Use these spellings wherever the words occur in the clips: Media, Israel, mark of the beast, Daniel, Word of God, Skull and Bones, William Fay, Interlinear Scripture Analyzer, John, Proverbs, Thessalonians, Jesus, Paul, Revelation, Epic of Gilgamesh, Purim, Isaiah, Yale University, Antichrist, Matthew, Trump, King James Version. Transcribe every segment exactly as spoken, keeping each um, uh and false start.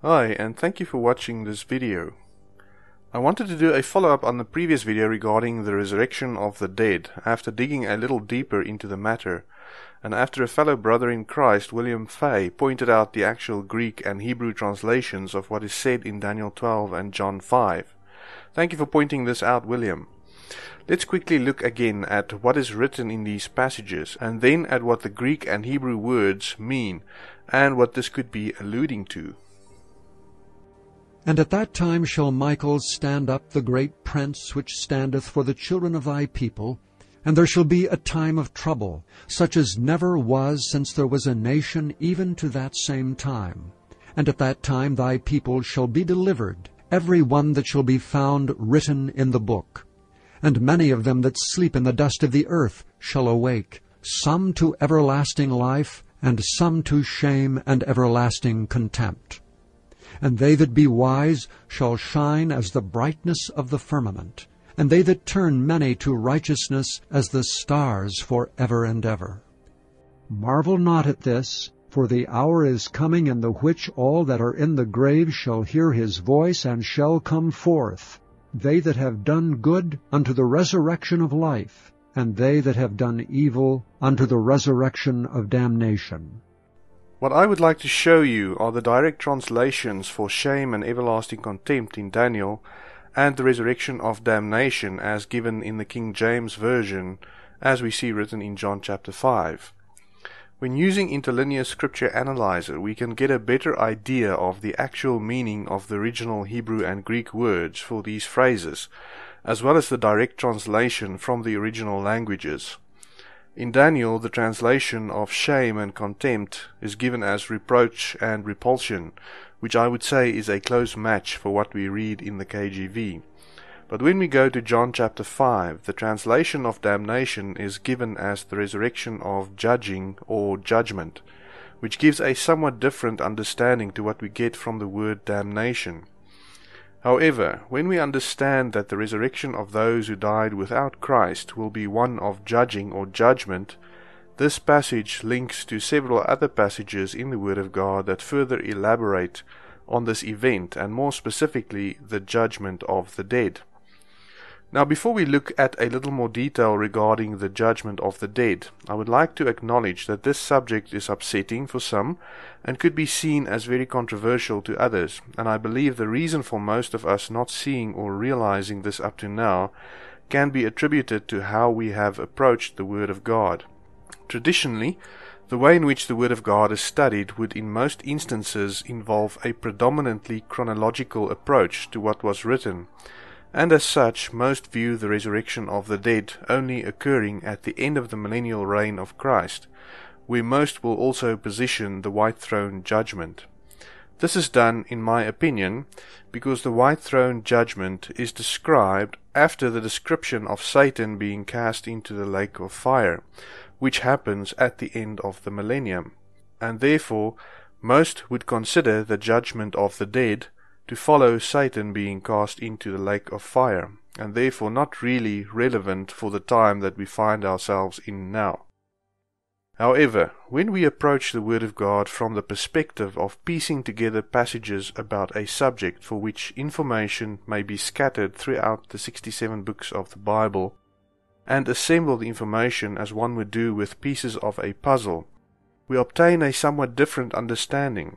Hi, and thank you for watching this video. I wanted to do a follow-up on the previous video regarding the resurrection of the dead, after digging a little deeper into the matter, and after a fellow brother in Christ, William Fay, pointed out the actual Greek and Hebrew translations of what is said in Daniel twelve and John five. Thank you for pointing this out, William. Let's quickly look again at what is written in these passages, and then at what the Greek and Hebrew words mean, and what this could be alluding to. And at that time shall Michael stand up, the great prince, which standeth for the children of thy people. And there shall be a time of trouble, such as never was since there was a nation even to that same time. And at that time thy people shall be delivered, every one that shall be found written in the book. And many of them that sleep in the dust of the earth shall awake, some to everlasting life, and some to shame and everlasting contempt. And they that be wise shall shine as the brightness of the firmament, and they that turn many to righteousness as the stars for ever and ever. Marvel not at this, for the hour is coming in the which all that are in the grave shall hear his voice, and shall come forth, they that have done good unto the resurrection of life, and they that have done evil unto the resurrection of damnation. What I would like to show you are the direct translations for shame and everlasting contempt in Daniel, and the resurrection of damnation as given in the King James Version, as we see written in John chapter five. When using Interlinear Scripture Analyzer, we can get a better idea of the actual meaning of the original Hebrew and Greek words for these phrases, as well as the direct translation from the original languages. In Daniel, the translation of shame and contempt is given as reproach and repulsion, which I would say is a close match for what we read in the K J V. But when we go to John chapter five, the translation of damnation is given as the resurrection of judging or judgment, which gives a somewhat different understanding to what we get from the word damnation. However, when we understand that the resurrection of those who died without Christ will be one of judging or judgment, this passage links to several other passages in the Word of God that further elaborate on this event, and more specifically, the judgment of the dead. Now, before we look at a little more detail regarding the judgment of the dead, I would like to acknowledge that this subject is upsetting for some and could be seen as very controversial to others, and I believe the reason for most of us not seeing or realizing this up to now can be attributed to how we have approached the Word of God. Traditionally, the way in which the Word of God is studied would in most instances involve a predominantly chronological approach to what was written, and as such most view the resurrection of the dead only occurring at the end of the millennial reign of Christ, where most will also position the white throne judgment. This is done, in my opinion, because the white throne judgment is described after the description of Satan being cast into the lake of fire, which happens at the end of the millennium, and therefore most would consider the judgment of the dead to follow Satan being cast into the lake of fire, and therefore not really relevant for the time that we find ourselves in now. However, when we approach the Word of God from the perspective of piecing together passages about a subject for which information may be scattered throughout the sixty-seven books of the Bible, and assemble the information as one would do with pieces of a puzzle, we obtain a somewhat different understanding.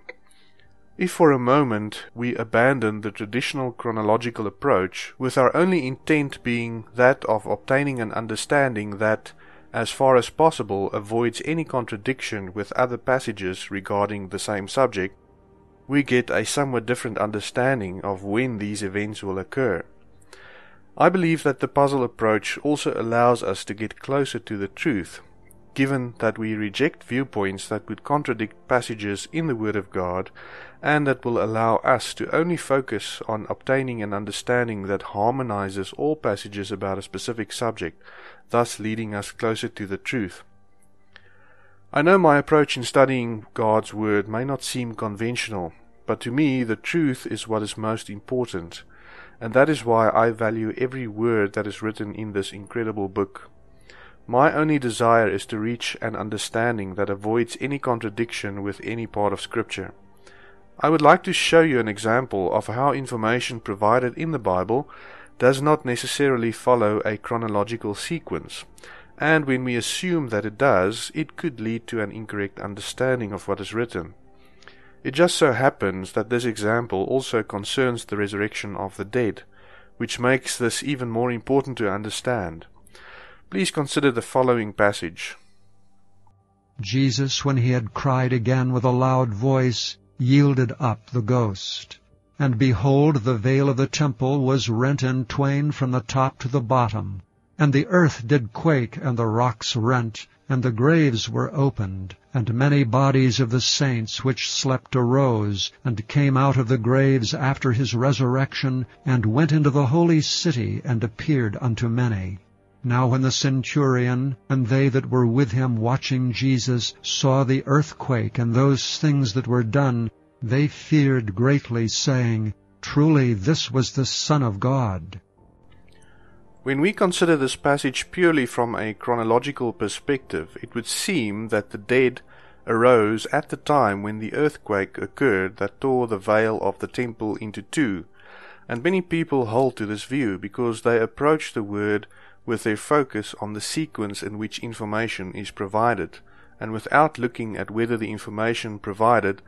If for a moment we abandon the traditional chronological approach, with our only intent being that of obtaining an understanding that, as far as possible, avoids any contradiction with other passages regarding the same subject, we get a somewhat different understanding of when these events will occur. I believe that the puzzle approach also allows us to get closer to the truth, given that we reject viewpoints that would contradict passages in the Word of God, and that will allow us to only focus on obtaining an understanding that harmonizes all passages about a specific subject, thus leading us closer to the truth. I know my approach in studying God's Word may not seem conventional, but to me the truth is what is most important, and that is why I value every word that is written in this incredible book. My only desire is to reach an understanding that avoids any contradiction with any part of Scripture. I would like to show you an example of how information provided in the Bible does not necessarily follow a chronological sequence, and when we assume that it does, it could lead to an incorrect understanding of what is written. It just so happens that this example also concerns the resurrection of the dead, which makes this even more important to understand. Please consider the following passage. Jesus, when he had cried again with a loud voice, yielded up the ghost. And behold, the veil of the temple was rent in twain from the top to the bottom. And the earth did quake, and the rocks rent, and the graves were opened. And many bodies of the saints which slept arose, and came out of the graves after his resurrection, and went into the holy city, and appeared unto many. Now when the centurion, and they that were with him watching Jesus, saw the earthquake, and those things that were done, they feared greatly, saying, Truly this was the Son of God. When we consider this passage purely from a chronological perspective, it would seem that the dead arose at the time when the earthquake occurred that tore the veil of the temple into two, and many people hold to this view because they approach the word with their focus on the sequence in which information is provided, and without looking at whether the information provided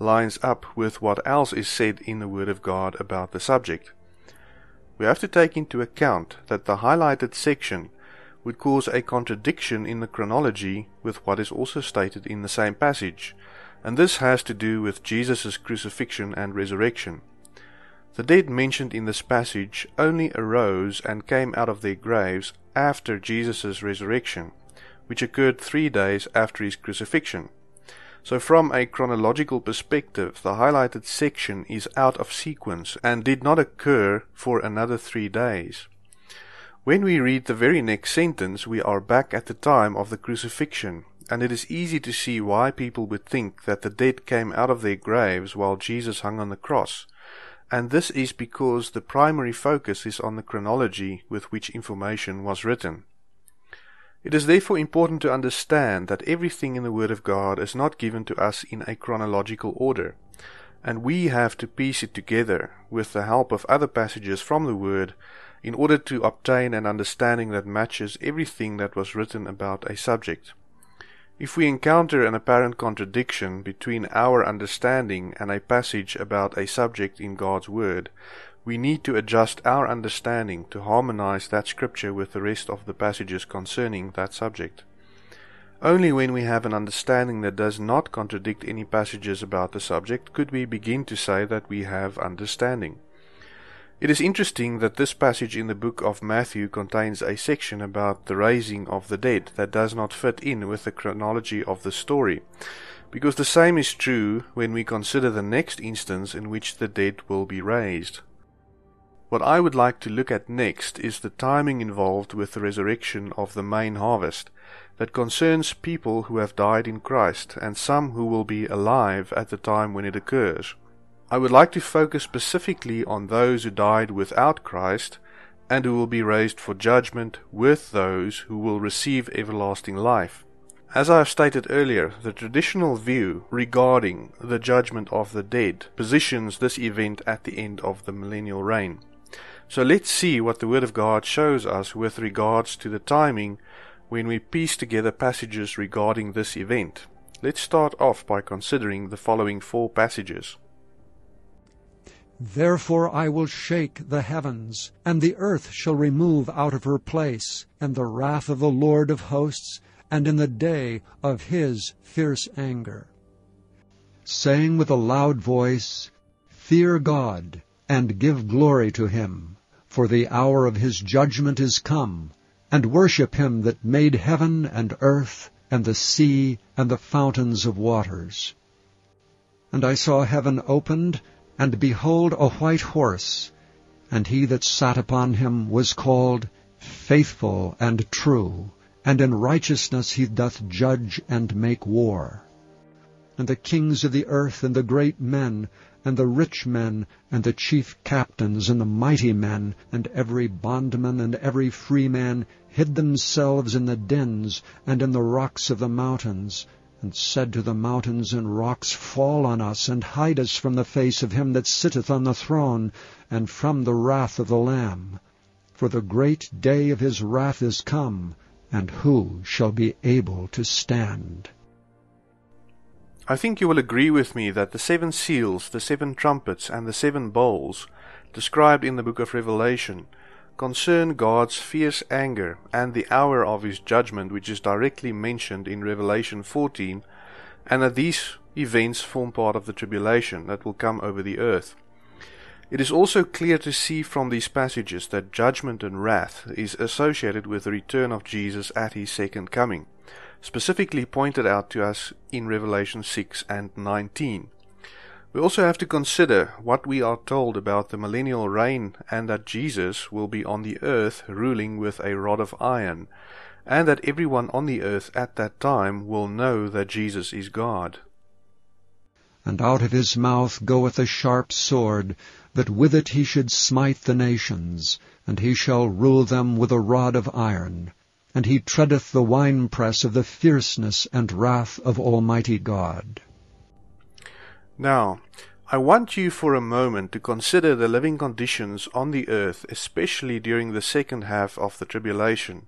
lines up with what else is said in the Word of God about the subject. We have to take into account that the highlighted section would cause a contradiction in the chronology with what is also stated in the same passage, and this has to do with Jesus' crucifixion and resurrection. The dead mentioned in this passage only arose and came out of their graves after Jesus' resurrection, which occurred three days after his crucifixion. So from a chronological perspective, the highlighted section is out of sequence and did not occur for another three days. When we read the very next sentence, we are back at the time of the crucifixion, and it is easy to see why people would think that the dead came out of their graves while Jesus hung on the cross, and this is because the primary focus is on the chronology with which information was written. It is therefore important to understand that everything in the Word of God is not given to us in a chronological order, and we have to piece it together with the help of other passages from the Word in order to obtain an understanding that matches everything that was written about a subject. If we encounter an apparent contradiction between our understanding and a passage about a subject in God's Word, we need to adjust our understanding to harmonize that scripture with the rest of the passages concerning that subject. Only when we have an understanding that does not contradict any passages about the subject could we begin to say that we have understanding. It is interesting that this passage in the book of Matthew contains a section about the raising of the dead that does not fit in with the chronology of the story, because the same is true when we consider the next instance in which the dead will be raised. What I would like to look at next is the timing involved with the resurrection of the main harvest that concerns people who have died in Christ and some who will be alive at the time when it occurs. I would like to focus specifically on those who died without Christ and who will be raised for judgment with those who will receive everlasting life. As I have stated earlier, the traditional view regarding the judgment of the dead positions this event at the end of the millennial reign. So let's see what the Word of God shows us with regards to the timing when we piece together passages regarding this event. Let's start off by considering the following four passages. Therefore I will shake the heavens, and the earth shall remove out of her place, and the wrath of the Lord of hosts, and in the day of his fierce anger. Saying with a loud voice, Fear God, and give glory to him, for the hour of his judgment is come, and worship him that made heaven and earth, and the sea, and the fountains of waters. And I saw heaven opened, and behold a white horse, and he that sat upon him was called Faithful and True, and in righteousness he doth judge and make war. And the kings of the earth, and the great men, and the rich men, and the chief captains, and the mighty men, and every bondman, and every freeman, hid themselves in the dens, and in the rocks of the mountains, and said to the mountains and rocks, Fall on us, and hide us from the face of him that sitteth on the throne, and from the wrath of the Lamb. For the great day of his wrath is come, and who shall be able to stand? I think you will agree with me that the seven seals, the seven trumpets, and the seven bowls, described in the book of Revelation, concern God's fierce anger and the hour of his judgment, which is directly mentioned in Revelation fourteen, and that these events form part of the tribulation that will come over the earth. It is also clear to see from these passages that judgment and wrath is associated with the return of Jesus at his second coming, specifically pointed out to us in Revelation six and nineteen. We also have to consider what we are told about the millennial reign, and that Jesus will be on the earth ruling with a rod of iron, and that everyone on the earth at that time will know that Jesus is God. And out of his mouth goeth a sharp sword, that with it he should smite the nations, and he shall rule them with a rod of iron. And he treadeth the winepress of the fierceness and wrath of Almighty God. Now, I want you for a moment to consider the living conditions on the earth, especially during the second half of the tribulation,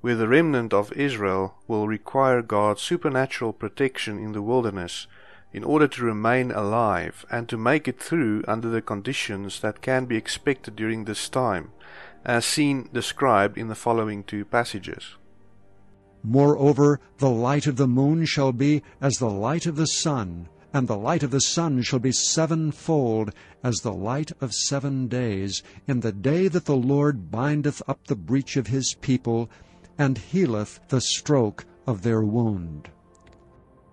where the remnant of Israel will require God's supernatural protection in the wilderness, in order to remain alive and to make it through under the conditions that can be expected during this time, as seen described in the following two passages. Moreover, the light of the moon shall be as the light of the sun, and the light of the sun shall be sevenfold, as the light of seven days, in the day that the Lord bindeth up the breach of his people, and healeth the stroke of their wound.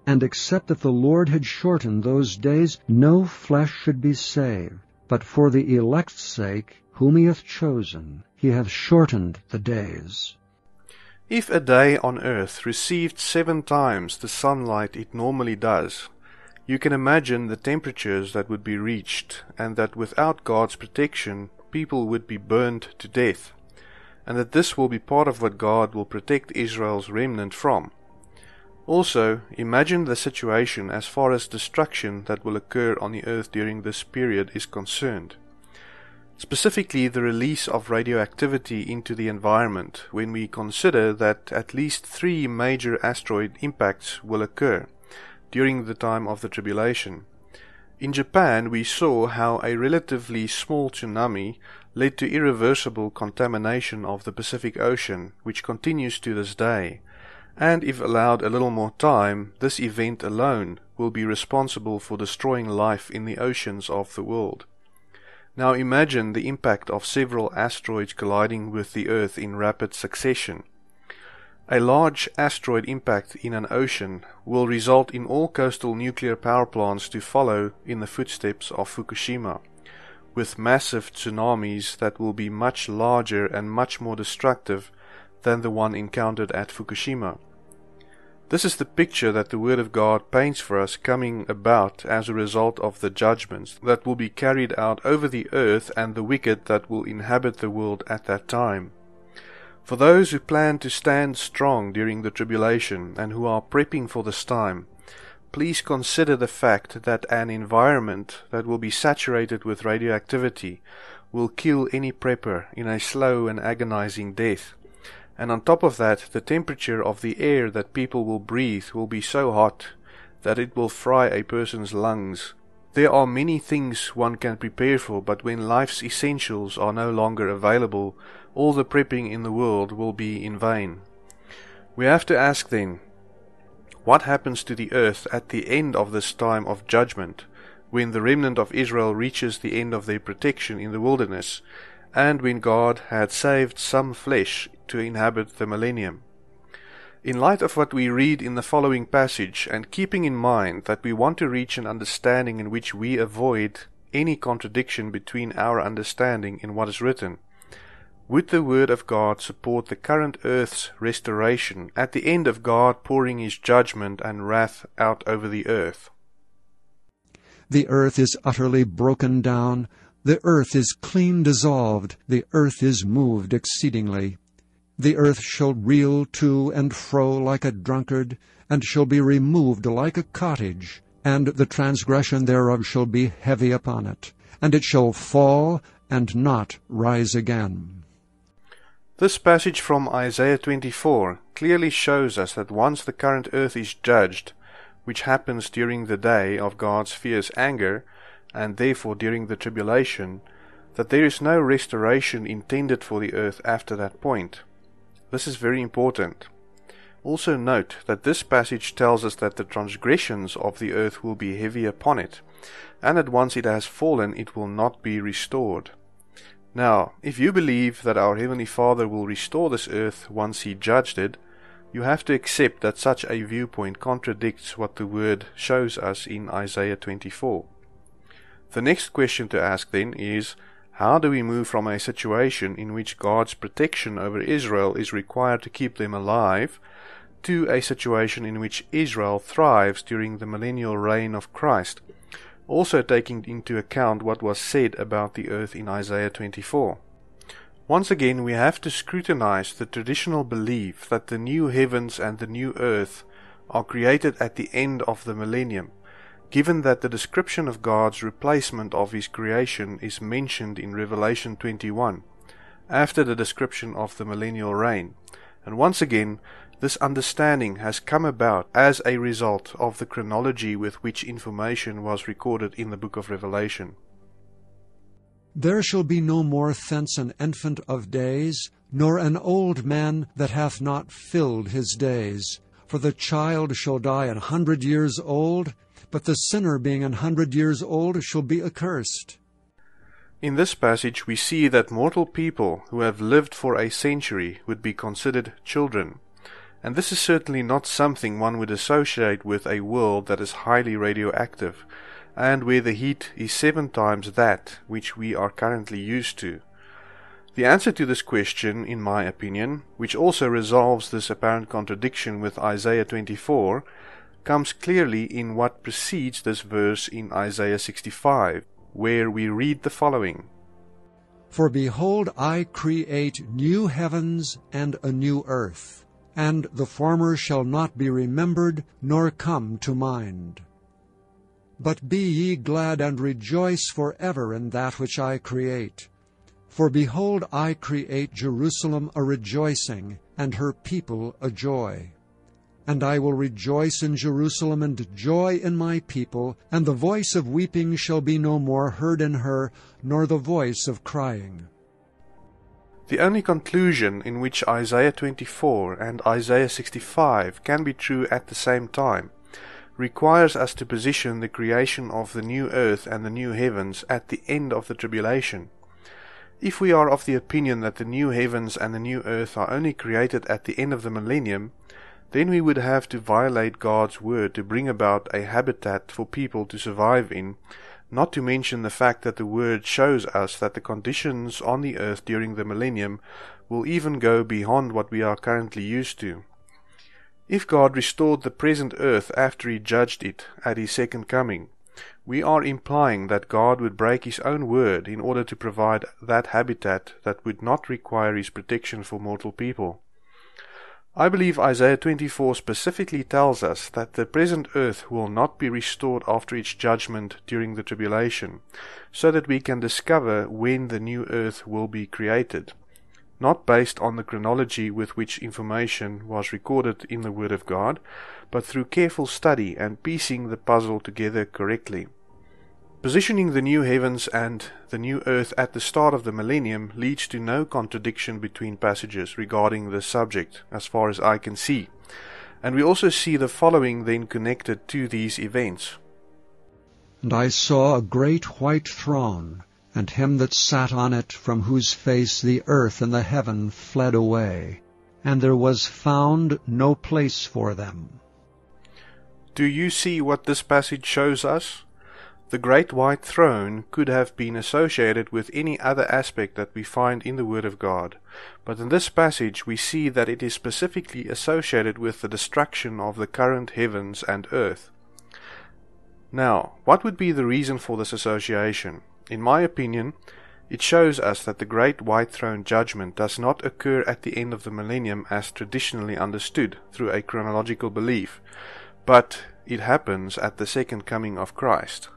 And except that the Lord had shortened those days, no flesh should be saved. But for the elect's sake, whom he hath chosen, he hath shortened the days. If a day on earth received seven times the sunlight it normally does, you can imagine the temperatures that would be reached, and that without God's protection, people would be burned to death, and that this will be part of what God will protect Israel's remnant from. Also, imagine the situation as far as destruction that will occur on the earth during this period is concerned. Specifically, the release of radioactivity into the environment, when we consider that at least three major asteroid impacts will occur during the time of the tribulation. In Japan, we saw how a relatively small tsunami led to irreversible contamination of the Pacific Ocean, which continues to this day. And if allowed a little more time, this event alone will be responsible for destroying life in the oceans of the world. Now imagine the impact of several asteroids colliding with the Earth in rapid succession. A large asteroid impact in an ocean will result in all coastal nuclear power plants to follow in the footsteps of Fukushima, with massive tsunamis that will be much larger and much more destructive than the one encountered at Fukushima. This is the picture that the Word of God paints for us coming about as a result of the judgments that will be carried out over the earth and the wicked that will inhabit the world at that time. For those who plan to stand strong during the tribulation and who are prepping for this time, please consider the fact that an environment that will be saturated with radioactivity will kill any prepper in a slow and agonizing death. And on top of that, the temperature of the air that people will breathe will be so hot that it will fry a person's lungs. There are many things one can prepare for, but when life's essentials are no longer available, all the prepping in the world will be in vain. We have to ask then, what happens to the earth at the end of this time of judgment, when the remnant of Israel reaches the end of their protection in the wilderness, and when God had saved some flesh to inhabit the millennium? In light of what we read in the following passage, and keeping in mind that we want to reach an understanding in which we avoid any contradiction between our understanding and what is written, would the Word of God support the current earth's restoration at the end of God pouring his judgment and wrath out over the earth? The earth is utterly broken down. The earth is clean dissolved. The earth is moved exceedingly. The earth shall reel to and fro like a drunkard, and shall be removed like a cottage, and the transgression thereof shall be heavy upon it, and it shall fall and not rise again. This passage from Isaiah twenty-four clearly shows us that once the current earth is judged, which happens during the day of God's fierce anger, and therefore during the tribulation, that there is no restoration intended for the earth after that point. This is very important. Also note that this passage tells us that the transgressions of the earth will be heavy upon it, and that once it has fallen it will not be restored. Now, if you believe that our Heavenly Father will restore this earth once He judged it, you have to accept that such a viewpoint contradicts what the Word shows us in Isaiah twenty-four. The next question to ask then is, how do we move from a situation in which God's protection over Israel is required to keep them alive, to a situation in which Israel thrives during the millennial reign of Christ, also taking into account what was said about the earth in Isaiah twenty-four? Once again, we have to scrutinize the traditional belief that the new heavens and the new earth are created at the end of the millennium, given that the description of God's replacement of His creation is mentioned in Revelation twenty-one, after the description of the millennial reign. And once again, this understanding has come about as a result of the chronology with which information was recorded in the book of Revelation. There shall be no more thence an infant of days, nor an old man that hath not filled his days. For the child shall die an hundred years old, but the sinner being an hundred years old shall be accursed. In this passage we see that mortal people who have lived for a century would be considered children, and this is certainly not something one would associate with a world that is highly radioactive, and where the heat is seven times that which we are currently used to. The answer to this question, in my opinion, which also resolves this apparent contradiction with Isaiah twenty-four, comes clearly in what precedes this verse in Isaiah sixty-five, where we read the following: For behold, I create new heavens and a new earth, and the former shall not be remembered, nor come to mind. But be ye glad and rejoice forever in that which I create. For behold, I create Jerusalem a rejoicing, and her people a joy. And I will rejoice in Jerusalem, and joy in my people, and the voice of weeping shall be no more heard in her, nor the voice of crying. The only conclusion in which Isaiah twenty-four and Isaiah sixty-five can be true at the same time requires us to position the creation of the new earth and the new heavens at the end of the tribulation. If we are of the opinion that the new heavens and the new earth are only created at the end of the millennium, then we would have to violate God's word to bring about a habitat for people to survive in, not to mention the fact that the word shows us that the conditions on the earth during the millennium will even go beyond what we are currently used to. If God restored the present earth after He judged it at His second coming, we are implying that God would break His own word in order to provide that habitat that would not require His protection for mortal people. I believe Isaiah twenty-four specifically tells us that the present earth will not be restored after its judgment during the tribulation, so that we can discover when the new earth will be created, not based on the chronology with which information was recorded in the Word of God, but through careful study and piecing the puzzle together correctly. Positioning the new heavens and the new earth at the start of the millennium leads to no contradiction between passages regarding this subject, as far as I can see, and we also see the following then connected to these events. And I saw a great white throne, and him that sat on it, from whose face the earth and the heaven fled away, and there was found no place for them. Do you see what this passage shows us? The great white throne could have been associated with any other aspect that we find in the Word of God, but in this passage we see that it is specifically associated with the destruction of the current heavens and earth. Now, what would be the reason for this association? In my opinion, It shows us that the Great White Throne Judgment does not occur at the end of the millennium as traditionally understood through a chronological belief, but it happens at the second coming of Christ.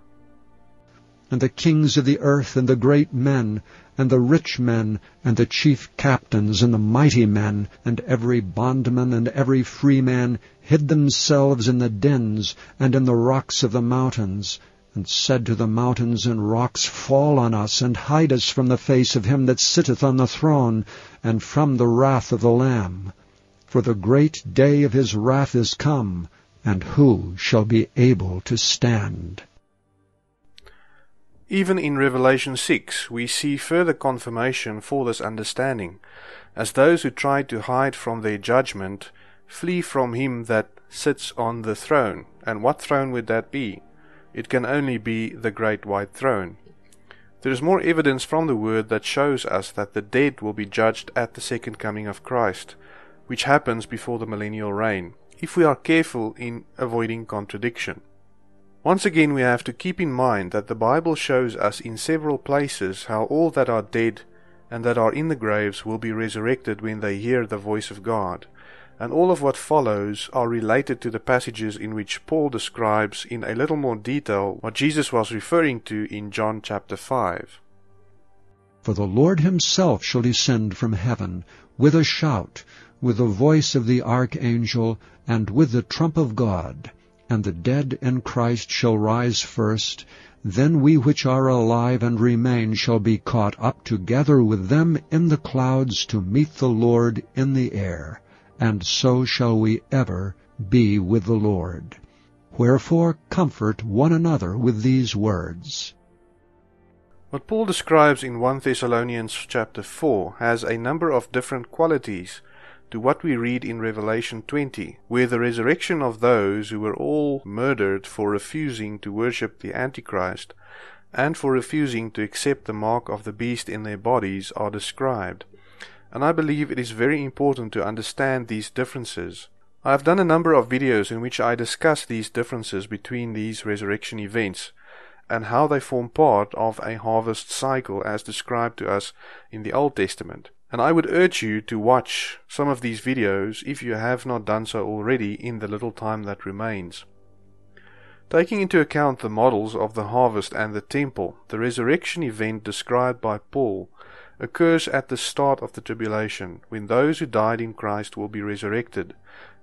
And the kings of the earth, and the great men, and the rich men, and the chief captains, and the mighty men, and every bondman, and every free man, hid themselves in the dens, and in the rocks of the mountains, and said to the mountains and rocks, Fall on us, and hide us from the face of him that sitteth on the throne, and from the wrath of the Lamb. For the great day of his wrath is come, and who shall be able to stand? Even in Revelation six, we see further confirmation for this understanding, as those who try to hide from their judgment flee from him that sits on the throne. And what throne would that be? It can only be the Great White Throne. There is more evidence from the Word that shows us that the dead will be judged at the second coming of Christ, which happens before the millennial reign, if we are careful in avoiding contradiction. Once again, we have to keep in mind that the Bible shows us in several places how all that are dead and that are in the graves will be resurrected when they hear the voice of God. And all of what follows are related to the passages in which Paul describes in a little more detail what Jesus was referring to in John chapter five. For the Lord himself shall descend from heaven with a shout, with the voice of the archangel, and with the trump of God. And the dead in Christ shall rise first. Then we which are alive and remain shall be caught up together with them in the clouds to meet the Lord in the air. And so shall we ever be with the Lord. Wherefore comfort one another with these words. What Paul describes in First Thessalonians chapter four has a number of different qualities to what we read in Revelation twenty, where the resurrection of those who were all murdered for refusing to worship the Antichrist and for refusing to accept the mark of the beast in their bodies are described. And I believe it is very important to understand these differences. I have done a number of videos in which I discuss these differences between these resurrection events and how they form part of a harvest cycle as described to us in the Old Testament. And I would urge you to watch some of these videos if you have not done so already in the little time that remains. Taking into account the models of the harvest and the temple, the resurrection event described by Paul occurs at the start of the tribulation, when those who died in Christ will be resurrected,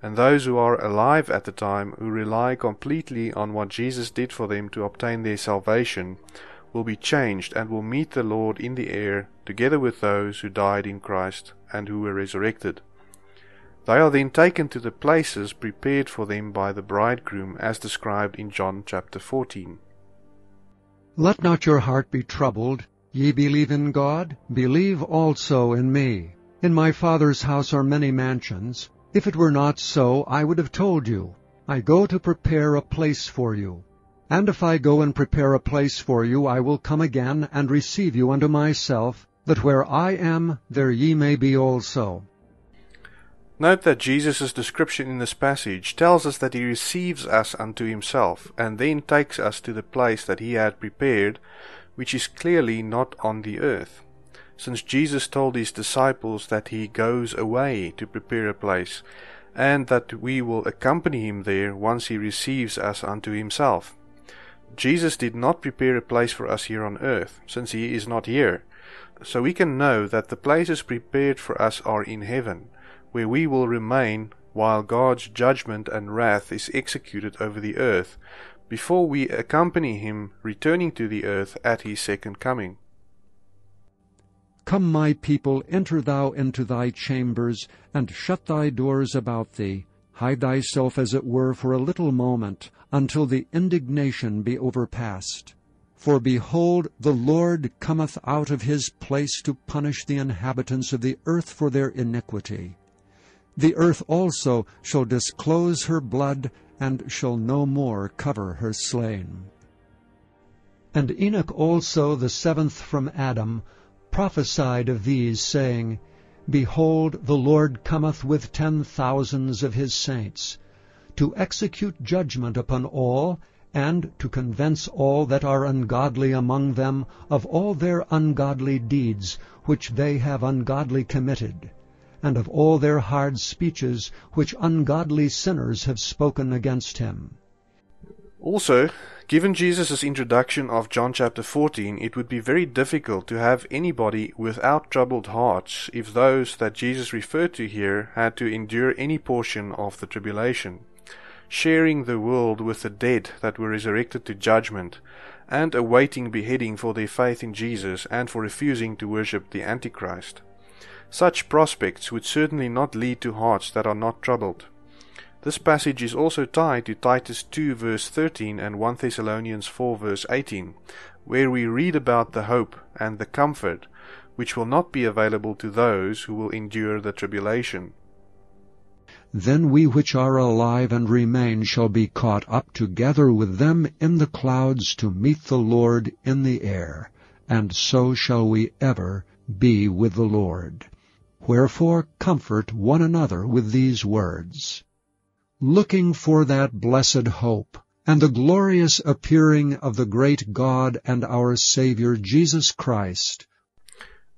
and those who are alive at the time, who rely completely on what Jesus did for them to obtain their salvation, will be changed and will meet the Lord in the air, together with those who died in Christ and who were resurrected. They are then taken to the places prepared for them by the bridegroom, as described in John chapter fourteen. Let not your heart be troubled. Ye believe in God, believe also in me. In my Father's house are many mansions. If it were not so, I would have told you. I go to prepare a place for you. And if I go and prepare a place for you, I will come again and receive you unto myself, that where I am, there ye may be also. Note that Jesus' description in this passage tells us that he receives us unto himself, and then takes us to the place that he had prepared, which is clearly not on the earth, since Jesus told his disciples that he goes away to prepare a place, and that we will accompany him there once he receives us unto himself. Jesus did not prepare a place for us here on earth, since he is not here, so we can know that the places prepared for us are in heaven, where we will remain while God's judgment and wrath is executed over the earth, before we accompany him returning to the earth at his second coming. Come, my people, enter thou into thy chambers, and shut thy doors about thee. Hide thyself, as it were, for a little moment, until the indignation be overpast. For behold, the Lord cometh out of his place to punish the inhabitants of the earth for their iniquity. The earth also shall disclose her blood, and shall no more cover her slain. And Enoch also, the seventh from Adam, prophesied of these, saying, Behold, the Lord cometh with ten thousands of his saints, to execute judgment upon all, and to convince all that are ungodly among them of all their ungodly deeds which they have ungodly committed, and of all their hard speeches which ungodly sinners have spoken against him. Also, given Jesus' introduction of John chapter fourteen, it would be very difficult to have anybody without troubled hearts if those that Jesus referred to here had to endure any portion of the tribulation, sharing the world with the dead that were resurrected to judgment, and awaiting beheading for their faith in Jesus and for refusing to worship the Antichrist. Such prospects would certainly not lead to hearts that are not troubled. This passage is also tied to Titus two verse thirteen and First Thessalonians four verse eighteen, where we read about the hope and the comfort which will not be available to those who will endure the tribulation. Then we which are alive and remain shall be caught up together with them in the clouds to meet the Lord in the air, and so shall we ever be with the Lord. Wherefore comfort one another with these words. Looking for that blessed hope, and the glorious appearing of the great God and our Saviour Jesus Christ.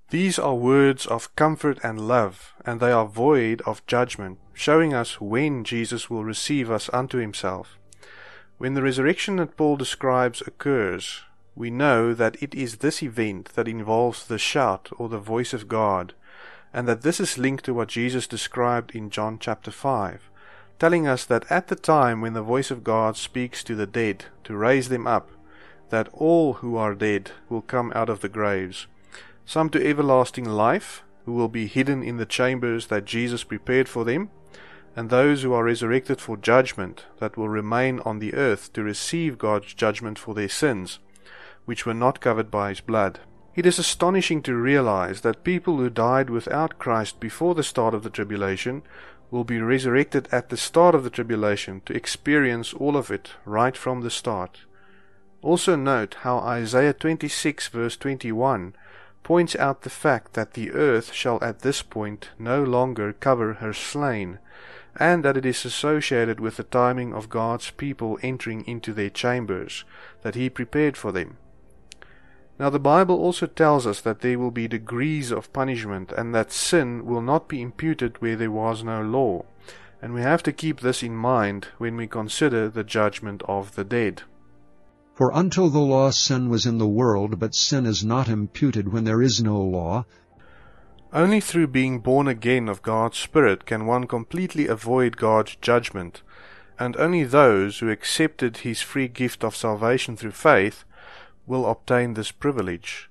These are words of comfort and love, and they are void of judgment, showing us when Jesus will receive us unto himself. When the resurrection that Paul describes occurs, we know that it is this event that involves the shout or the voice of God, and that this is linked to what Jesus described in John chapter five. Telling us that at the time when the voice of God speaks to the dead to raise them up, that all who are dead will come out of the graves, some to everlasting life, who will be hidden in the chambers that Jesus prepared for them, and those who are resurrected for judgment that will remain on the earth to receive God's judgment for their sins, which were not covered by his blood. It is astonishing to realize that people who died without Christ before the start of the tribulation will be resurrected at the start of the tribulation to experience all of it right from the start. Also note how Isaiah twenty-six verse twenty-one points out the fact that the earth shall at this point no longer cover her slain, and that it is associated with the timing of God's people entering into their chambers that he prepared for them. Now the Bible also tells us that there will be degrees of punishment, and that sin will not be imputed where there was no law, and we have to keep this in mind when we consider the judgment of the dead. For until the law sin was in the world, but sin is not imputed when there is no law. Only through being born again of God's Spirit can one completely avoid God's judgment, and only those who accepted his free gift of salvation through faith will obtain this privilege.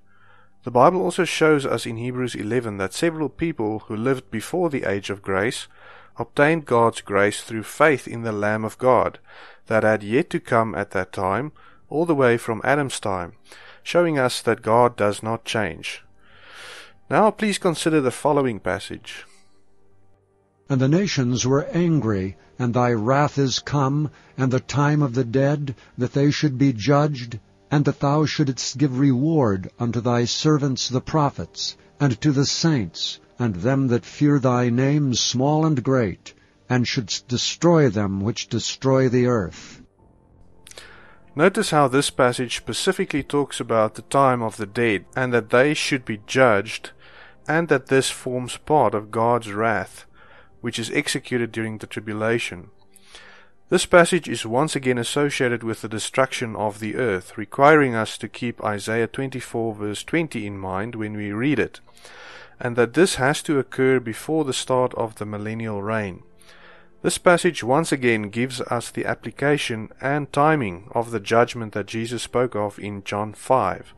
The Bible also shows us in Hebrews eleven that several people who lived before the age of grace obtained God's grace through faith in the Lamb of God that had yet to come at that time, all the way from Adam's time, showing us that God does not change. Now please consider the following passage. And the nations were angry, and thy wrath is come, and the time of the dead, that they should be judged, and that thou shouldest give reward unto thy servants the prophets, and to the saints, and them that fear thy name, small and great, and shouldst destroy them which destroy the earth. Notice how this passage specifically talks about the time of the dead, and that they should be judged, and that this forms part of God's wrath, which is executed during the tribulation. This passage is once again associated with the destruction of the earth, requiring us to keep Isaiah twenty-four verse twenty in mind when we read it, and that this has to occur before the start of the millennial reign. This passage once again gives us the application and timing of the judgment that Jesus spoke of in John five,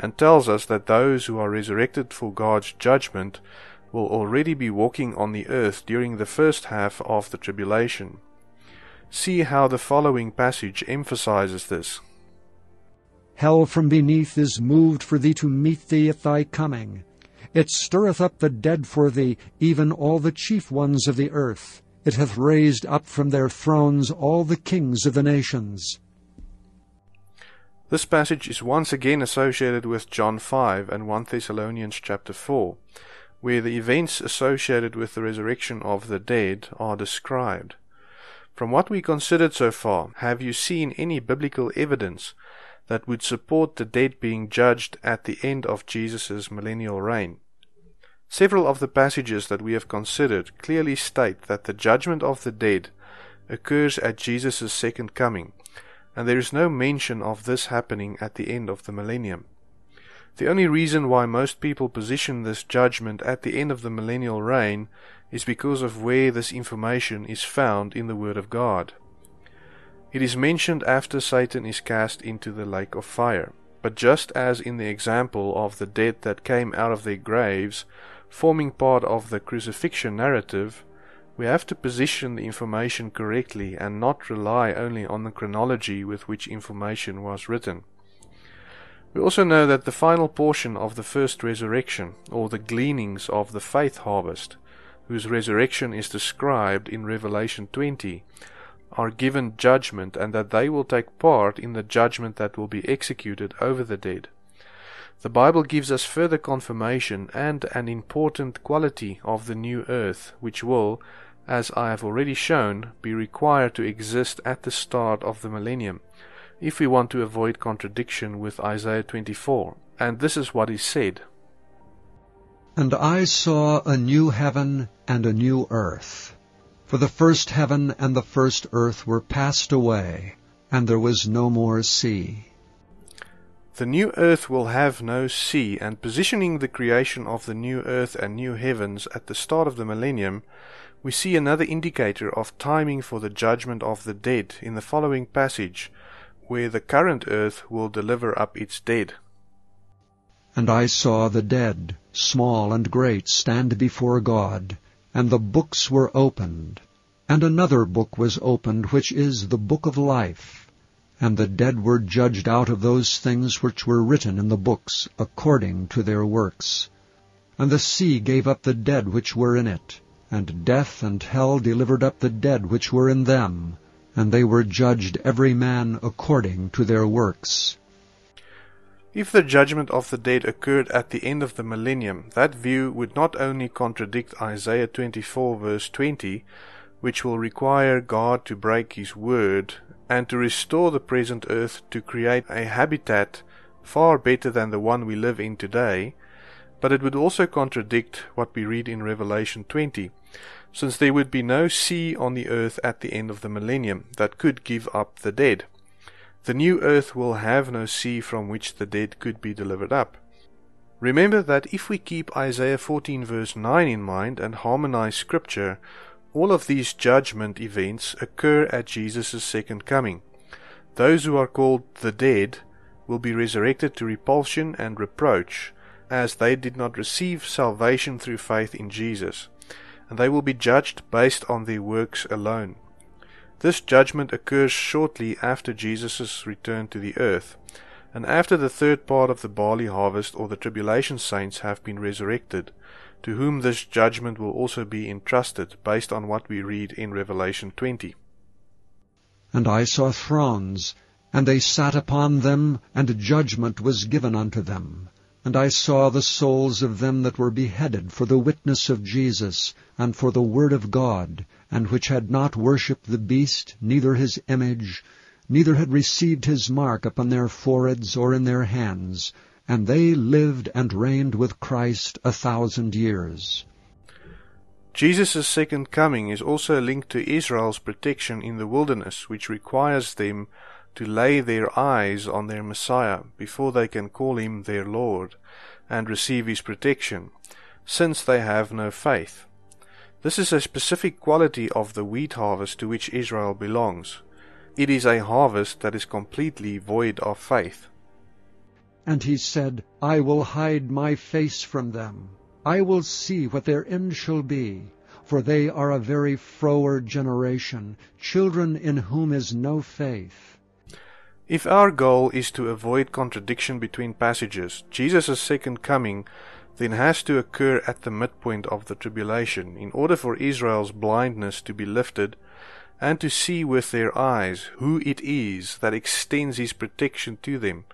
and tells us that those who are resurrected for God's judgment will already be walking on the earth during the first half of the tribulation. See how the following passage emphasizes this. Hell from beneath is moved for thee to meet thee at thy coming. It stirreth up the dead for thee, even all the chief ones of the earth. It hath raised up from their thrones all the kings of the nations. This passage is once again associated with John five and First Thessalonians chapter four, where the events associated with the resurrection of the dead are described. From what we considered so far, have you seen any biblical evidence that would support the dead being judged at the end of Jesus' millennial reign? Several of the passages that we have considered clearly state that the judgment of the dead occurs at Jesus' second coming, and there is no mention of this happening at the end of the millennium. The only reason why most people position this judgment at the end of the millennial reign is because of where this information is found in the Word of God. It is mentioned after Satan is cast into the lake of fire, but just as in the example of the dead that came out of their graves, forming part of the crucifixion narrative, we have to position the information correctly and not rely only on the chronology with which information was written. We also know that the final portion of the first resurrection, or the gleanings of the faith harvest, whose resurrection is described in Revelation twenty, are given judgment, and that they will take part in the judgment that will be executed over the dead. The Bible gives us further confirmation and an important quality of the new earth, which will, as I have already shown, be required to exist at the start of the millennium, if we want to avoid contradiction with Isaiah twenty-four. And this is what is said: "And I saw a new heaven and a new earth. For the first heaven and the first earth were passed away, and there was no more sea." The new earth will have no sea, and positioning the creation of the new earth and new heavens at the start of the millennium, we see another indicator of timing for the judgment of the dead in the following passage, where the current earth will deliver up its dead. "And I saw the dead, small and great, stand before God, and the books were opened. And another book was opened, which is the book of life. And the dead were judged out of those things which were written in the books, according to their works. And the sea gave up the dead which were in it, and death and hell delivered up the dead which were in them, and they were judged every man according to their works." If the judgment of the dead occurred at the end of the millennium, that view would not only contradict Isaiah twenty-four verse twenty, which will require God to break his word and to restore the present earth to create a habitat far better than the one we live in today, but it would also contradict what we read in Revelation twenty, since there would be no sea on the earth at the end of the millennium that could give up the dead. The new earth will have no sea from which the dead could be delivered up. Remember that if we keep Isaiah fourteen verse nine in mind and harmonize Scripture, all of these judgment events occur at Jesus' second coming. Those who are called the dead will be resurrected to repulsion and reproach, as they did not receive salvation through faith in Jesus, and they will be judged based on their works alone. This judgment occurs shortly after Jesus' return to the earth, and after the third part of the barley harvest or the tribulation saints have been resurrected, to whom this judgment will also be entrusted, based on what we read in Revelation twenty. "And I saw thrones, and they sat upon them, and judgment was given unto them. And I saw the souls of them that were beheaded for the witness of Jesus, and for the word of God, and which had not worshipped the beast, neither his image, neither had received his mark upon their foreheads or in their hands, and they lived and reigned with Christ a thousand years." Jesus' second coming is also linked to Israel's protection in the wilderness, which requires them to lay their eyes on their Messiah before they can call him their Lord and receive his protection, since they have no faith. This is a specific quality of the wheat harvest to which Israel belongs. It is a harvest that is completely void of faith. "And he said, I will hide my face from them. I will see what their end shall be. For they are a very froward generation, children in whom is no faith." If our goal is to avoid contradiction between passages, Jesus' second coming then has to occur at the midpoint of the tribulation, in order for Israel's blindness to be lifted, and to see with their eyes who it is that extends his protection to them,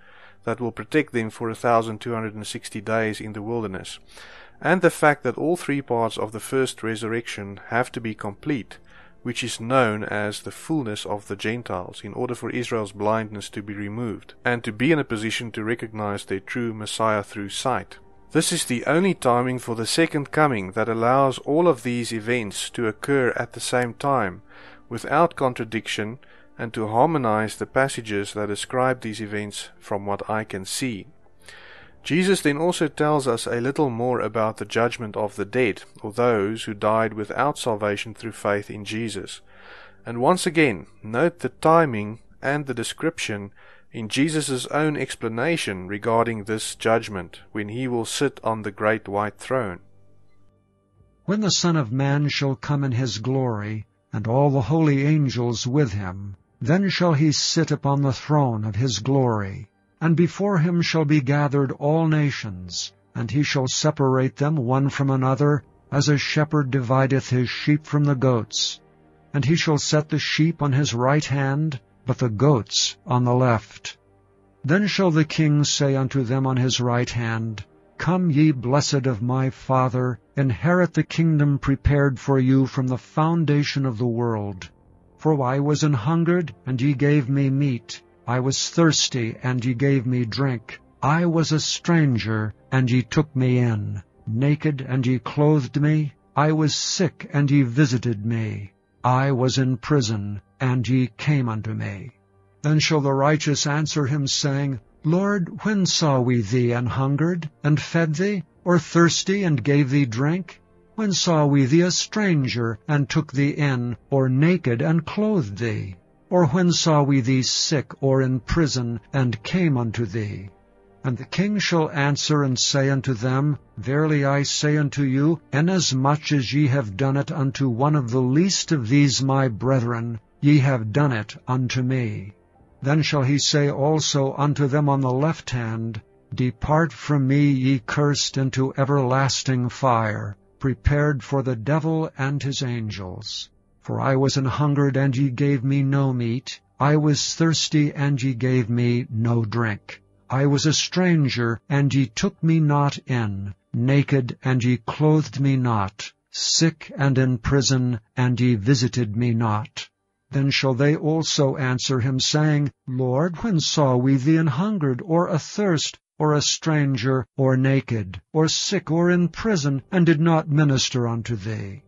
that will protect them for one thousand two hundred sixty days in the wilderness, and the fact that all three parts of the first resurrection have to be complete, which is known as the fullness of the Gentiles, in order for Israel's blindness to be removed, and to be in a position to recognize their true Messiah through sight. This is the only timing for the second coming that allows all of these events to occur at the same time, without contradiction, and to harmonize the passages that describe these events from what I can see. Jesus then also tells us a little more about the judgment of the dead, or those who died without salvation through faith in Jesus. And once again, note the timing and the description in Jesus' own explanation regarding this judgment, when he will sit on the great white throne. When the Son of Man shall come in his glory, and all the holy angels with him, then shall he sit upon the throne of his glory. And before him shall be gathered all nations, and he shall separate them one from another, as a shepherd divideth his sheep from the goats. And he shall set the sheep on his right hand, but the goats on the left. Then shall the King say unto them on his right hand, Come ye blessed of my Father, inherit the kingdom prepared for you from the foundation of the world. For I was an hungered, and ye gave me meat. I was thirsty, and ye gave me drink. I was a stranger, and ye took me in. Naked, and ye clothed me. I was sick, and ye visited me. I was in prison, and ye came unto me. Then shall the righteous answer him, saying, Lord, when saw we thee an hungered, and fed thee, or thirsty, and gave thee drink? When saw we thee a stranger, and took thee in, or naked, and clothed thee? Or when saw we thee sick, or in prison, and came unto thee? And the King shall answer and say unto them, Verily I say unto you, inasmuch as ye have done it unto one of the least of these my brethren, ye have done it unto me. Then shall he say also unto them on the left hand, Depart from me, ye cursed, into everlasting fire, prepared for the devil and his angels. For I was an hungered, and ye gave me no meat. I was thirsty, and ye gave me no drink. I was a stranger, and ye took me not in. Naked, and ye clothed me not. Sick, and in prison, and ye visited me not. Then shall they also answer him, saying, Lord, when saw we thee an hungered, or athirst, or a stranger, or naked, or sick, or in prison, and did not minister unto thee?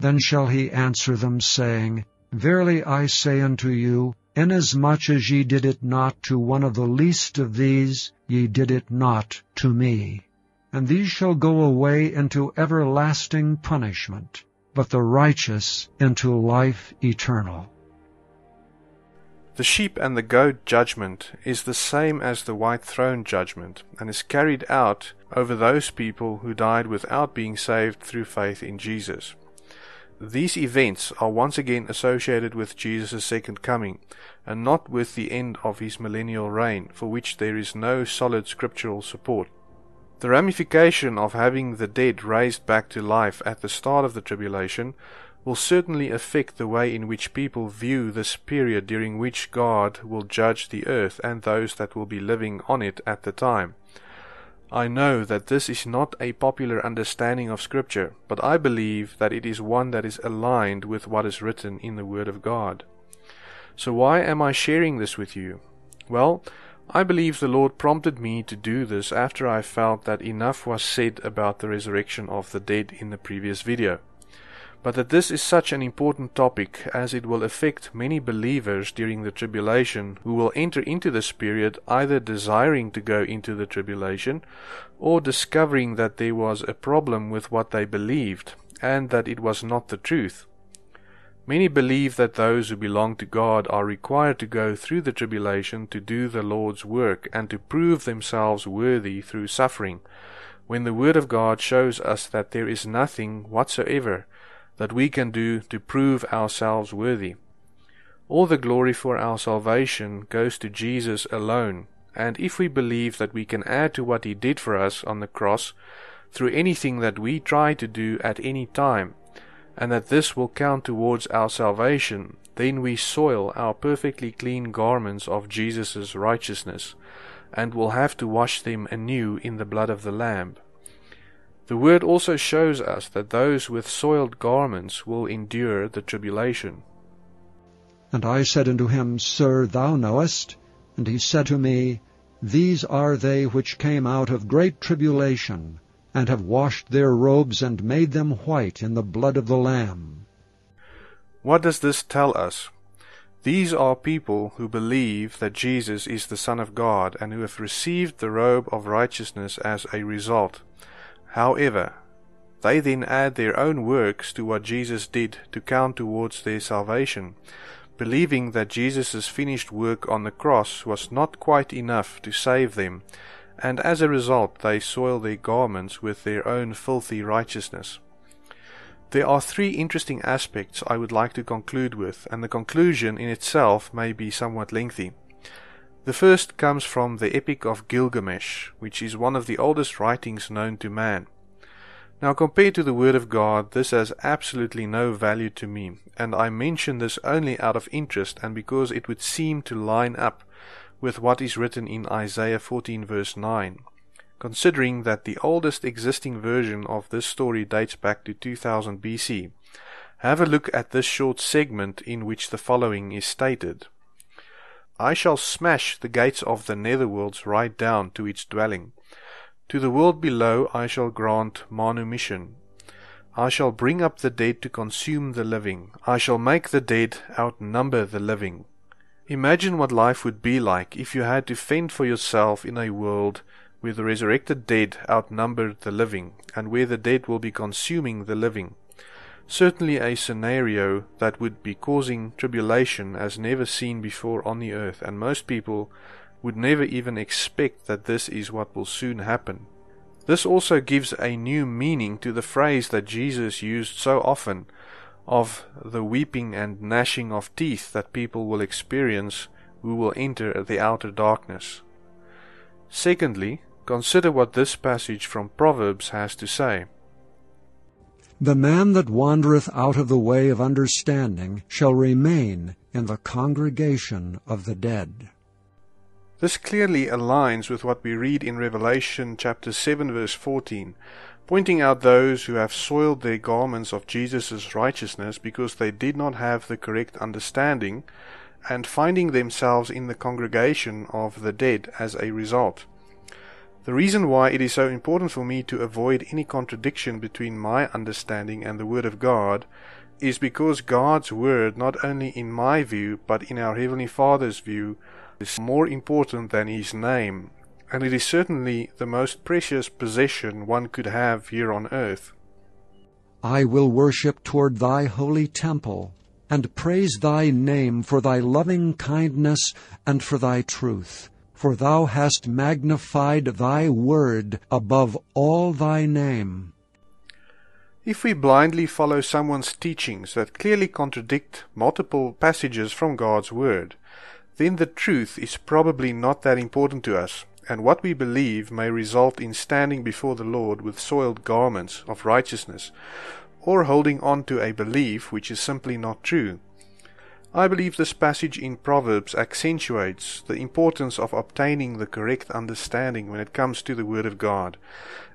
Then shall he answer them, saying, Verily I say unto you, inasmuch as ye did it not to one of the least of these, ye did it not to me. And these shall go away into everlasting punishment, but the righteous into life eternal. The sheep and the goat judgment is the same as the white throne judgment, and is carried out over those people who died without being saved through faith in Jesus. These events are once again associated with Jesus' second coming, and not with the end of his millennial reign, for which there is no solid scriptural support. The ramification of having the dead raised back to life at the start of the tribulation will certainly affect the way in which people view this period during which God will judge the earth and those that will be living on it at the time. I know that this is not a popular understanding of Scripture, but I believe that it is one that is aligned with what is written in the Word of God. So why am I sharing this with you? Well, I believe the Lord prompted me to do this after I felt that enough was said about the resurrection of the dead in the previous video, but that this is such an important topic as it will affect many believers during the tribulation who will enter into this period either desiring to go into the tribulation or discovering that there was a problem with what they believed and that it was not the truth. Many believe that those who belong to God are required to go through the tribulation to do the Lord's work and to prove themselves worthy through suffering, when the Word of God shows us that there is nothing whatsoever that we can do to prove ourselves worthy. All the glory for our salvation goes to Jesus alone, and if we believe that we can add to what he did for us on the cross through anything that we try to do at any time, and that this will count towards our salvation, then we soil our perfectly clean garments of Jesus' righteousness, and will have to wash them anew in the blood of the Lamb. The word also shows us that those with soiled garments will endure the tribulation. And I said unto him, Sir, thou knowest. And he said to me, These are they which came out of great tribulation, and have washed their robes and made them white in the blood of the Lamb. What does this tell us? These are people who believe that Jesus is the Son of God, and who have received the robe of righteousness as a result. However, they then add their own works to what Jesus did to count towards their salvation, believing that Jesus' finished work on the cross was not quite enough to save them, and as a result they soil their garments with their own filthy righteousness. There are three interesting aspects I would like to conclude with, and the conclusion in itself may be somewhat lengthy. The first comes from the Epic of Gilgamesh, which is one of the oldest writings known to man. Now, compared to the Word of God, this has absolutely no value to me, and I mention this only out of interest and because it would seem to line up with what is written in Isaiah fourteen verse nine, considering that the oldest existing version of this story dates back to two thousand B C. Have a look at this short segment in which the following is stated. I shall smash the gates of the netherworlds right down to its dwelling. To the world below I shall grant manumission. I shall bring up the dead to consume the living. I shall make the dead outnumber the living. Imagine what life would be like if you had to fend for yourself in a world where the resurrected dead outnumbered the living, and where the dead will be consuming the living. Certainly a scenario that would be causing tribulation as never seen before on the earth, and most people would never even expect that this is what will soon happen. This also gives a new meaning to the phrase that Jesus used so often of the weeping and gnashing of teeth that people will experience who will enter the outer darkness. Secondly, consider what this passage from Proverbs has to say. The man that wandereth out of the way of understanding shall remain in the congregation of the dead. This clearly aligns with what we read in Revelation chapter seven verse fourteen, pointing out those who have soiled their garments of Jesus' righteousness because they did not have the correct understanding, and finding themselves in the congregation of the dead as a result. The reason why it is so important for me to avoid any contradiction between my understanding and the Word of God is because God's Word, not only in my view but in our Heavenly Father's view, is more important than His name, and it is certainly the most precious possession one could have here on earth. I will worship toward Thy holy temple, and praise Thy name for Thy loving kindness and for Thy truth, for Thou hast magnified Thy word above all Thy name. If we blindly follow someone's teachings that clearly contradict multiple passages from God's Word, then the truth is probably not that important to us, and what we believe may result in standing before the Lord with soiled garments of righteousness, or holding on to a belief which is simply not true. I believe this passage in Proverbs accentuates the importance of obtaining the correct understanding when it comes to the Word of God,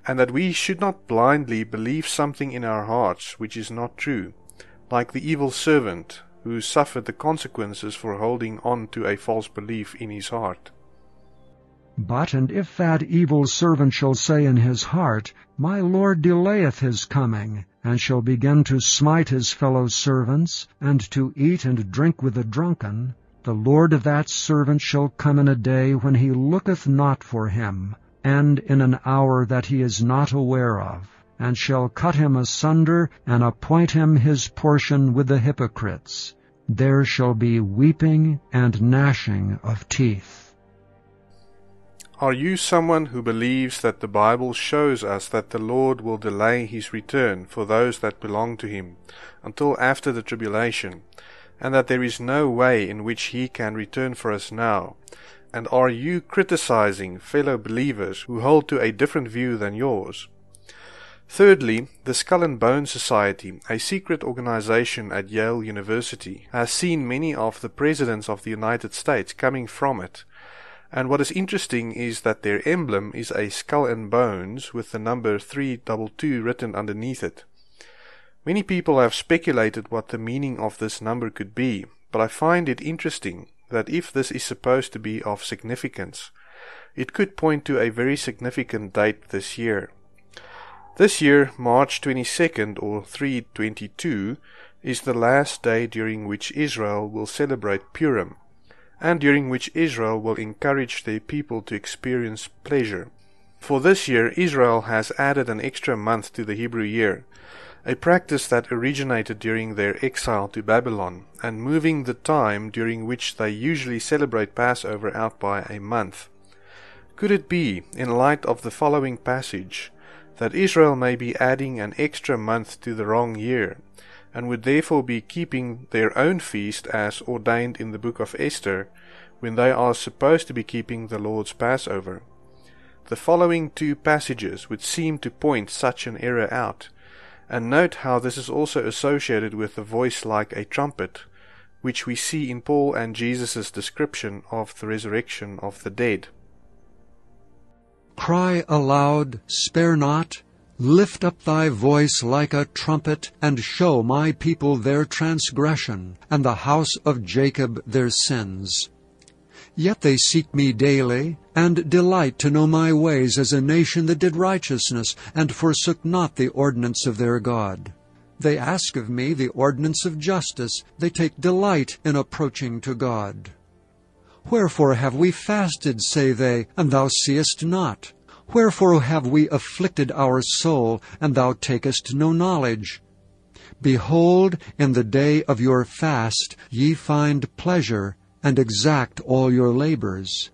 and that we should not blindly believe something in our hearts which is not true, like the evil servant who suffered the consequences for holding on to a false belief in his heart. But, and if that evil servant shall say in his heart, My Lord delayeth his coming, and shall begin to smite his fellow servants, and to eat and drink with the drunken, the Lord of that servant shall come in a day when he looketh not for him, and in an hour that he is not aware of, and shall cut him asunder, and appoint him his portion with the hypocrites. There shall be weeping and gnashing of teeth. Are you someone who believes that the Bible shows us that the Lord will delay His return for those that belong to Him until after the tribulation, and that there is no way in which He can return for us now? And are you criticizing fellow believers who hold to a different view than yours? Thirdly, the Skull and Bones Society, a secret organization at Yale University, has seen many of the presidents of the United States coming from it, And what is interesting is that their emblem is a skull and bones with the number three two two written underneath it. Many people have speculated what the meaning of this number could be, but I find it interesting that if this is supposed to be of significance, it could point to a very significant date this year. This year, March twenty-second or three twenty-two, is the last day during which Israel will celebrate Purim, and during which Israel will encourage their people to experience pleasure. For this year, Israel has added an extra month to the Hebrew year, a practice that originated during their exile to Babylon, and moving the time during which they usually celebrate Passover out by a month. Could it be, in light of the following passage, that Israel may be adding an extra month to the wrong year, and would therefore be keeping their own feast as ordained in the book of Esther, when they are supposed to be keeping the Lord's Passover? The following two passages would seem to point such an error out, and note how this is also associated with the voice like a trumpet, which we see in Paul and Jesus' description of the resurrection of the dead. Cry aloud, spare not, lift up thy voice like a trumpet, and show my people their transgression, and the house of Jacob their sins. Yet they seek me daily, and delight to know my ways as a nation that did righteousness, and forsook not the ordinance of their God. They ask of me the ordinance of justice, they take delight in approaching to God. Wherefore have we fasted, say they, and thou seest not? Wherefore have we afflicted our soul, and thou takest no knowledge? Behold, in the day of your fast ye find pleasure, and exact all your labors.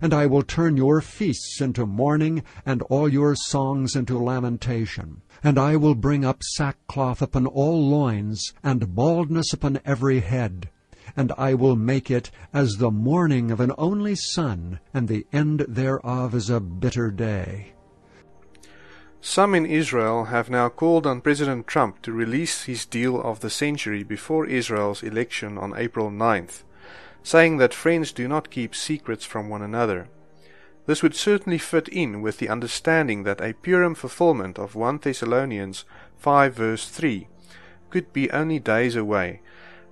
And I will turn your feasts into mourning, and all your songs into lamentation. And I will bring up sackcloth upon all loins, and baldness upon every head. And I will make it as the morning of an only son, and the end thereof is a bitter day. Some in Israel have now called on President Trump to release his deal of the century before Israel's election on April ninth, saying that friends do not keep secrets from one another. This would certainly fit in with the understanding that a Purim fulfillment of First Thessalonians five verse three could be only days away,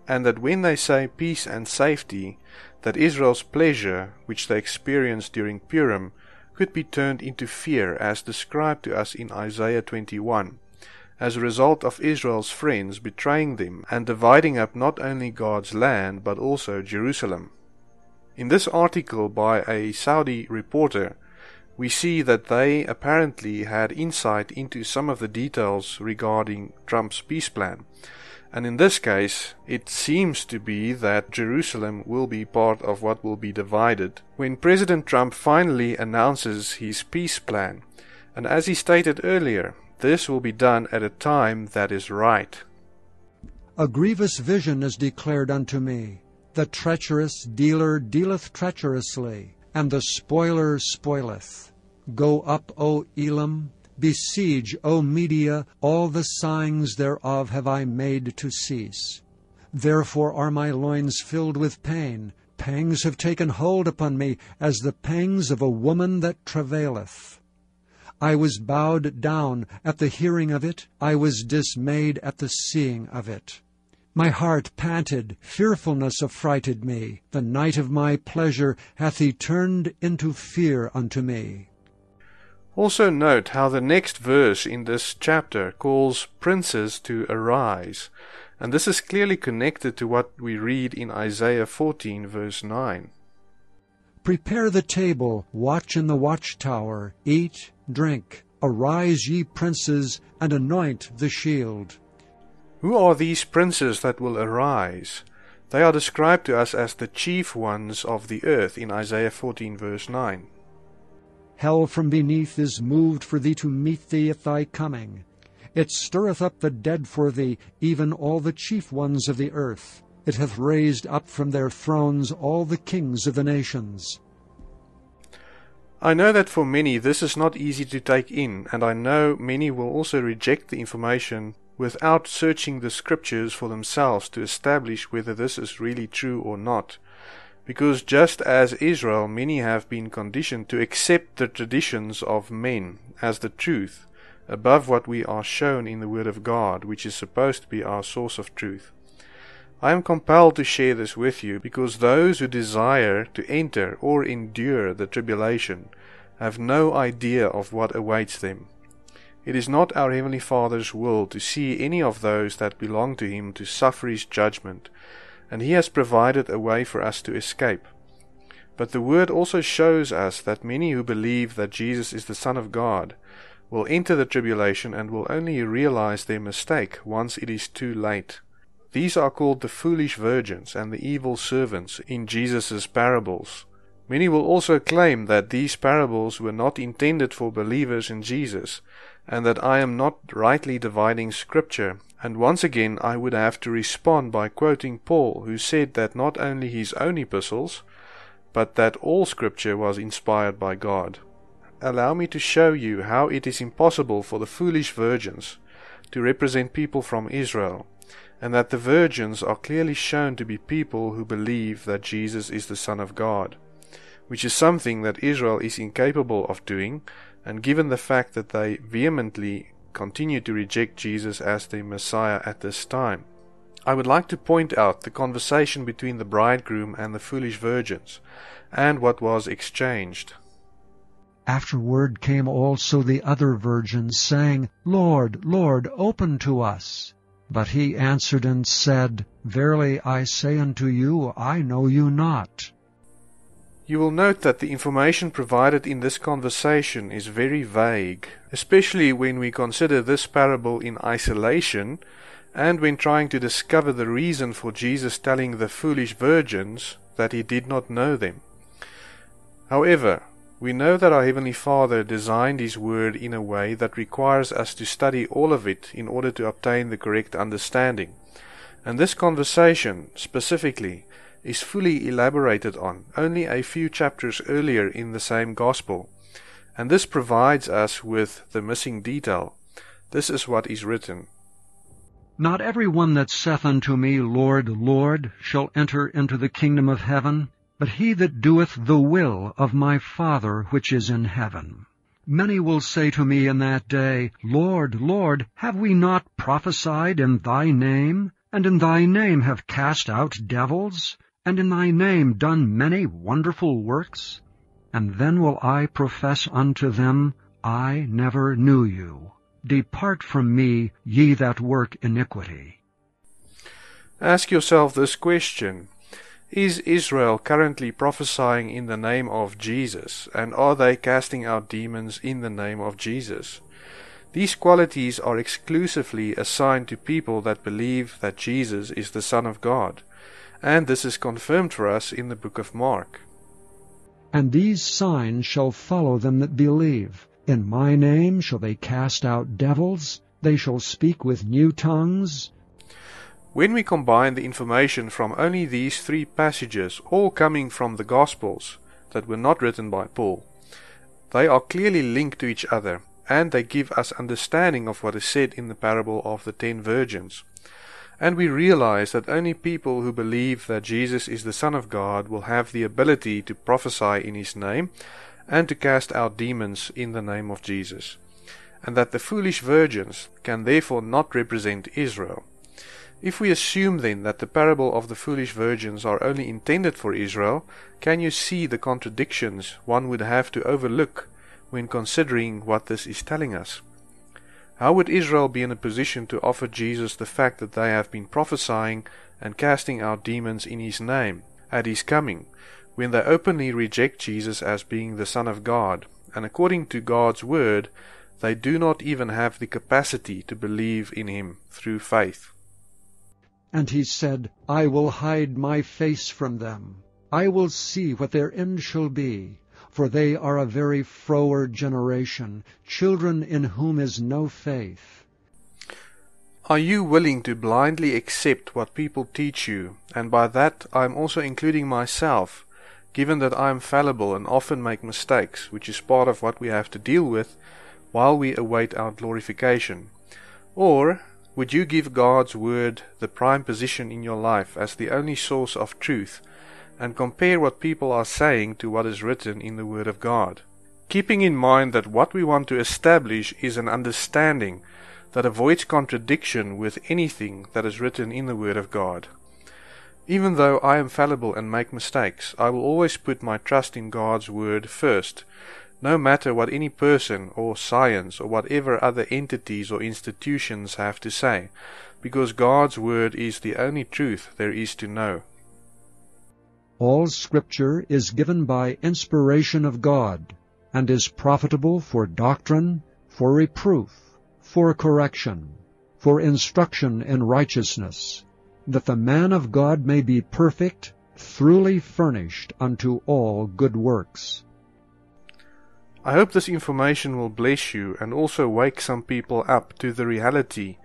and that when they say peace and safety, that Israel's pleasure, which they experienced during Purim, could be turned into fear, as described to us in Isaiah twenty-one, as a result of Israel's friends betraying them and dividing up not only God's land but also Jerusalem. In this article by a Saudi reporter, we see that they apparently had insight into some of the details regarding Trump's peace plan. And in this case, it seems to be that Jerusalem will be part of what will be divided when President Trump finally announces his peace plan. And as he stated earlier, this will be done at a time that is right. A grievous vision is declared unto me. The treacherous dealer dealeth treacherously, and the spoiler spoileth. Go up, O Elam. Besiege, O Media, all the signs thereof have I made to cease. Therefore are my loins filled with pain, pangs have taken hold upon me, as the pangs of a woman that travaileth. I was bowed down at the hearing of it, I was dismayed at the seeing of it. My heart panted, fearfulness affrighted me, the night of my pleasure hath he turned into fear unto me. Also note how the next verse in this chapter calls princes to arise, and this is clearly connected to what we read in Isaiah fourteen verse nine. Prepare the table, watch in the watchtower, eat, drink, arise ye princes, and anoint the shield. Who are these princes that will arise? They are described to us as the chief ones of the earth in Isaiah fourteen verse nine. Hell from beneath is moved for thee to meet thee at thy coming. It stirreth up the dead for thee, even all the chief ones of the earth. It hath raised up from their thrones all the kings of the nations. I know that for many this is not easy to take in, and I know many will also reject the information without searching the scriptures for themselves to establish whether this is really true or not. Because just as Israel, many have been conditioned to accept the traditions of men as the truth, above what we are shown in the Word of God, which is supposed to be our source of truth. I am compelled to share this with you, because those who desire to enter or endure the tribulation have no idea of what awaits them. It is not our Heavenly Father's will to see any of those that belong to Him to suffer His judgment, and He has provided a way for us to escape. But the Word also shows us that many who believe that Jesus is the Son of God will enter the tribulation and will only realize their mistake once it is too late. These are called the foolish virgins and the evil servants in Jesus' parables. Many will also claim that these parables were not intended for believers in Jesus, and that I am not rightly dividing Scripture. And once again I would have to respond by quoting Paul, who said that not only his own epistles, but that all Scripture was inspired by God. Allow me to show you how it is impossible for the foolish virgins to represent people from Israel, and that the virgins are clearly shown to be people who believe that Jesus is the Son of God, which is something that Israel is incapable of doing, and given the fact that they vehemently continue to reject Jesus as the Messiah at this time. I would like to point out the conversation between the bridegroom and the foolish virgins, and what was exchanged. Afterward came also the other virgins, saying, Lord, Lord, open to us. But he answered and said, Verily I say unto you, I know you not. You will note that the information provided in this conversation is very vague, especially when we consider this parable in isolation, and when trying to discover the reason for Jesus telling the foolish virgins that he did not know them. However, we know that our Heavenly Father designed His Word in a way that requires us to study all of it in order to obtain the correct understanding, and this conversation, specifically, is fully elaborated on only a few chapters earlier in the same Gospel, and this provides us with the missing detail. This is what is written. Not every one that saith unto me, Lord, Lord, shall enter into the kingdom of heaven, but he that doeth the will of my Father which is in heaven. Many will say to me in that day, Lord, Lord, have we not prophesied in thy name, and in thy name have cast out devils, and in thy name done many wonderful works? And then will I profess unto them, I never knew you. Depart from me, ye that work iniquity. Ask yourself this question. Is Israel currently prophesying in the name of Jesus, and are they casting out demons in the name of Jesus? These qualities are exclusively assigned to people that believe that Jesus is the Son of God, and this is confirmed for us in the book of Mark. And these signs shall follow them that believe. In my name shall they cast out devils, they shall speak with new tongues. When we combine the information from only these three passages, all coming from the Gospels that were not written by Paul, they are clearly linked to each other, and they give us understanding of what is said in the parable of the ten virgins. And we realize that only people who believe that Jesus is the Son of God will have the ability to prophesy in His name and to cast out demons in the name of Jesus, and that the foolish virgins can therefore not represent Israel. If we assume then that the parable of the foolish virgins are only intended for Israel, can you see the contradictions one would have to overlook when considering what this is telling us? How would Israel be in a position to offer Jesus the fact that they have been prophesying and casting out demons in His name at His coming, when they openly reject Jesus as being the Son of God, and according to God's Word, they do not even have the capacity to believe in Him through faith? And He said, I will hide my face from them. I will see what their end shall be. For they are a very froward generation, children in whom is no faith. Are you willing to blindly accept what people teach you? And by that I am also including myself, given that I am fallible and often make mistakes, which is part of what we have to deal with while we await our glorification. Or would you give God's Word the prime position in your life as the only source of truth, and compare what people are saying to what is written in the Word of God, keeping in mind that what we want to establish is an understanding that avoids contradiction with anything that is written in the Word of God. Even though I am fallible and make mistakes, I will always put my trust in God's Word first, no matter what any person or science or whatever other entities or institutions have to say, because God's Word is the only truth there is to know. All Scripture is given by inspiration of God, and is profitable for doctrine, for reproof, for correction, for instruction in righteousness, that the man of God may be perfect, truly furnished unto all good works. I hope this information will bless you and also wake some people up to the reality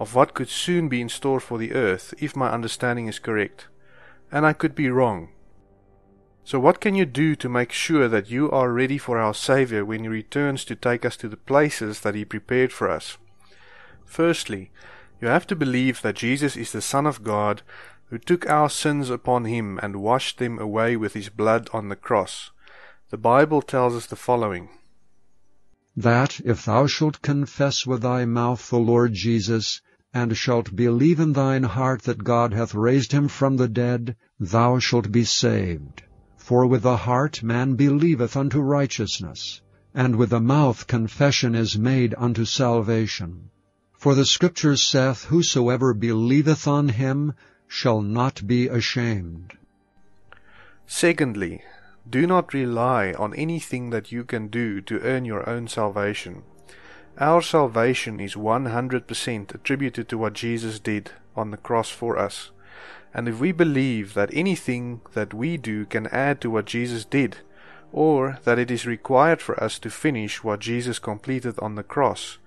of what could soon be in store for the earth, if my understanding is correct. And I could be wrong. So what can you do to make sure that you are ready for our Savior when He returns to take us to the places that He prepared for us? Firstly, you have to believe that Jesus is the Son of God, who took our sins upon Him and washed them away with His blood on the cross. The Bible tells us the following: that if thou shalt confess with thy mouth the Lord Jesus, and shalt believe in thine heart that God hath raised Him from the dead, thou shalt be saved. For with the heart man believeth unto righteousness, and with the mouth confession is made unto salvation. For the Scripture saith, whosoever believeth on Him shall not be ashamed. Secondly, do not rely on anything that you can do to earn your own salvation. Our salvation is one hundred percent attributed to what Jesus did on the cross for us. And if we believe that anything that we do can add to what Jesus did, or that it is required for us to finish what Jesus completed on the cross,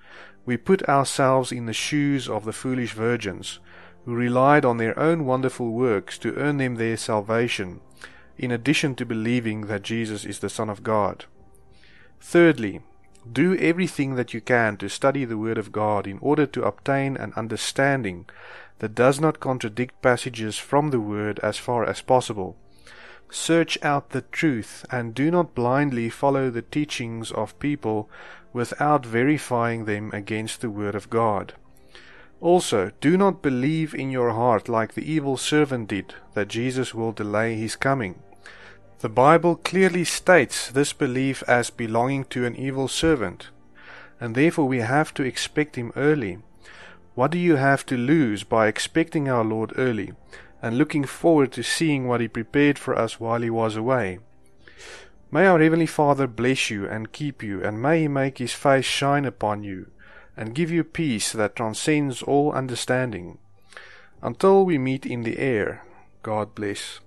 we put ourselves in the shoes of the foolish virgins, who relied on their own wonderful works to earn them their salvation, in addition to believing that Jesus is the Son of God. Thirdly, do everything that you can to study the Word of God in order to obtain an understanding that does not contradict passages from the Word as far as possible. Search out the truth, and do not blindly follow the teachings of people without verifying them against the Word of God. Also, do not believe in your heart, like the evil servant did, that Jesus will delay His coming. The Bible clearly states this belief as belonging to an evil servant, and therefore we have to expect Him early. What do you have to lose by expecting our Lord early, and looking forward to seeing what He prepared for us while He was away? May our Heavenly Father bless you and keep you, and may He make His face shine upon you, and give you peace that transcends all understanding. Until we meet in the air, God bless.